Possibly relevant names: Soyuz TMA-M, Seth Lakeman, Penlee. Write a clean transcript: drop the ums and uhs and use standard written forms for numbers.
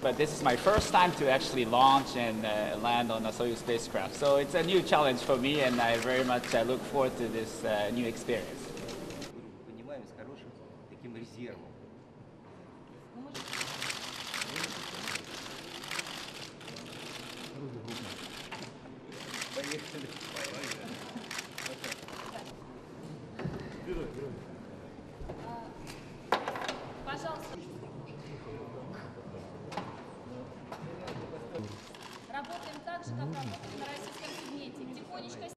But this is my first time to actually launch and land on a Soyuz spacecraft. So it's a new challenge for me, and I very much look forward to this new experience. Работаем так же, как работаем на российском сегменте. Тихонечко